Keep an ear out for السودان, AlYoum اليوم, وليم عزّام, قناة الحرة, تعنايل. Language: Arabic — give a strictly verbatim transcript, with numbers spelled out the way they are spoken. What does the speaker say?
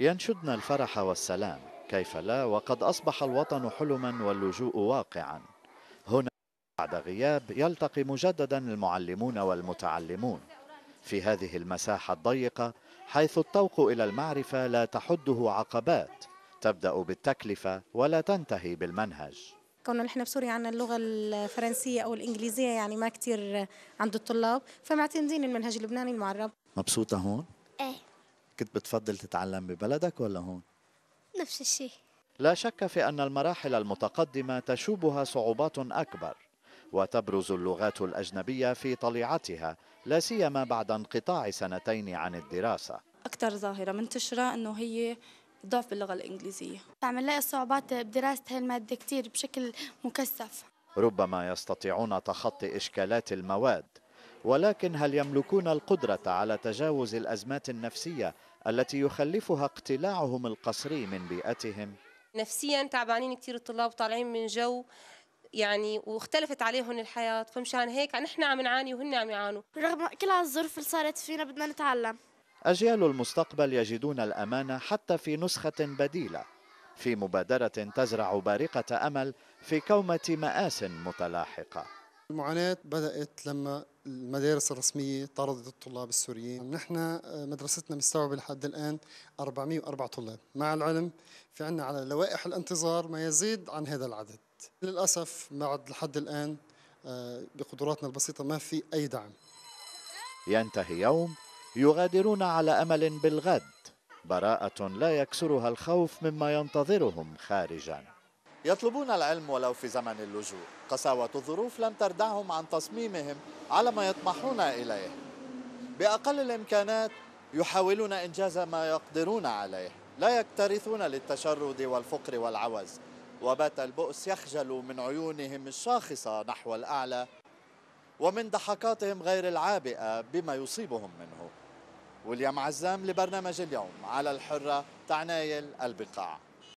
ينشدن الفرح والسلام، كيف لا وقد أصبح الوطن حلما واللجوء واقعا. هنا بعد غياب يلتقي مجددا المعلمون والمتعلمون في هذه المساحة الضيقة، حيث الطوق إلى المعرفة لا تحده عقبات، تبدأ بالتكلفة ولا تنتهي بالمنهج. كنا نحن في سوريا عندنا اللغة الفرنسية أو الإنجليزية يعني ما كتير عند الطلاب، فمعتمدين المنهج اللبناني المعرب. مبسوطة هون؟ إيه. كنت بتفضل تتعلم ببلدك ولا هون؟ نفس الشيء. لا شك في أن المراحل المتقدمة تشوبها صعوبات أكبر، وتبرز اللغات الأجنبية في طليعتها، لا سيما بعد انقطاع سنتين عن الدراسة. أكثر ظاهرة منتشرة أنه هي ضعف باللغة الإنجليزية. عم نلاقي صعوبات بدراسة هالمادة كتير بشكل مكثف. ربما يستطيعون تخطي إشكالات المواد، ولكن هل يملكون القدرة على تجاوز الأزمات النفسية التي يخلفها اقتلاعهم القسري من بيئتهم؟ نفسياً تعبانين كتير الطلاب، طالعين من جو يعني واختلفت عليهم الحياة، فمشان هيك نحن عم نعاني وهن عم يعانوا. رغم كل هالظروف اللي صارت فينا بدنا نتعلم. أجيال المستقبل يجدون الأمانة حتى في نسخة بديلة، في مبادرة تزرع بارقة أمل في كومة مآس متلاحقة. المعاناة بدأت لما المدارس الرسمية طردت الطلاب السوريين. نحن مدرستنا مستوعبة لحد الآن أربعمئة وأربعة طلاب، مع العلم في عنا على لوائح الانتظار ما يزيد عن هذا العدد. للأسف بعد لحد الآن بقدراتنا البسيطة ما في أي دعم. ينتهي يوم يغادرون على أمل بالغد، براءة لا يكسرها الخوف مما ينتظرهم خارجا. يطلبون العلم ولو في زمن اللجوء، قساوة الظروف لم تردعهم عن تصميمهم على ما يطمحون إليه. بأقل الإمكانات يحاولون إنجاز ما يقدرون عليه، لا يكترثون للتشرد والفقر والعوز، وبات البؤس يخجل من عيونهم الشاخصة نحو الأعلى ومن ضحكاتهم غير العابئة بما يصيبهم منه. وليم عزّام لبرنامج اليوم على الحرة، تعنايل البقاع.